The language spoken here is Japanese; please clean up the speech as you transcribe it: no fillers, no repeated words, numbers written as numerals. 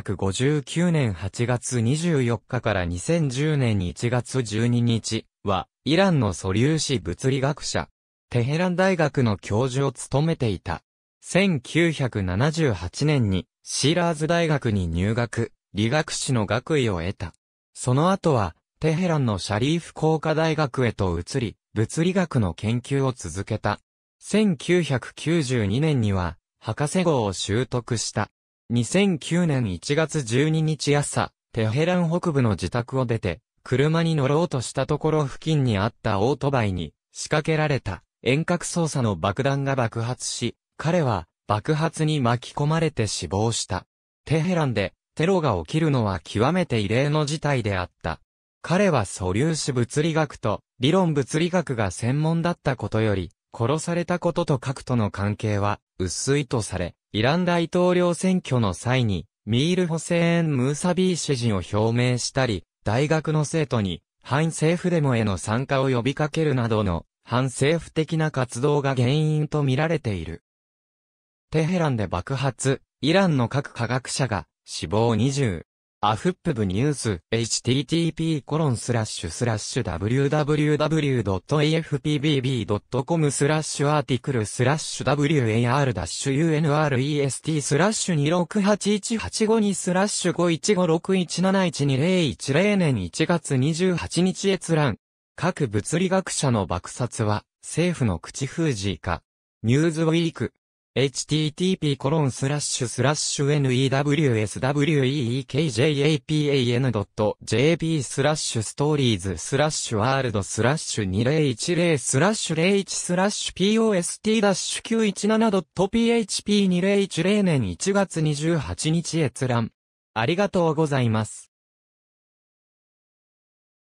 1659年8月24日から2010年1月12日は、イランの素粒子物理学者、テヘラン大学の教授を務めていた。1978年にシーラーズ大学に入学、理学士の学位を得た。その後は、テヘランのシャリーフ工科大学へと移り、物理学の研究を続けた。1992年には、博士号を習得した。2009年1月12日朝、テヘラン北部の自宅を出て、車に乗ろうとしたところ付近にあったオートバイに仕掛けられた遠隔操作の爆弾が爆発し、彼は爆発に巻き込まれて死亡した。テヘランでテロが起きるのは極めて異例の事態であった。彼は素粒子物理学と理論物理学が専門だったことより、殺されたことと核との関係は薄いとされ、イラン大統領選挙の際にミール・ホセーン・ムーサビー支持を表明したり、大学の生徒に反政府デモへの参加を呼びかけるなどの反政府的な活動が原因と見られている。テヘランで爆発、イランの核科学者が死亡20。アフップブニュース http://www.afpbb.com/article/war-unrest/WAR-EST/26815271561712010 年1月28日閲覧。各物理学者の爆殺は政府の口封じ以下。ニューズウィーク。http://newswswewekjapan.jp/stories/world/2010/01-slash/post-917.php2010 年1月28日閲覧。ありがとうございます。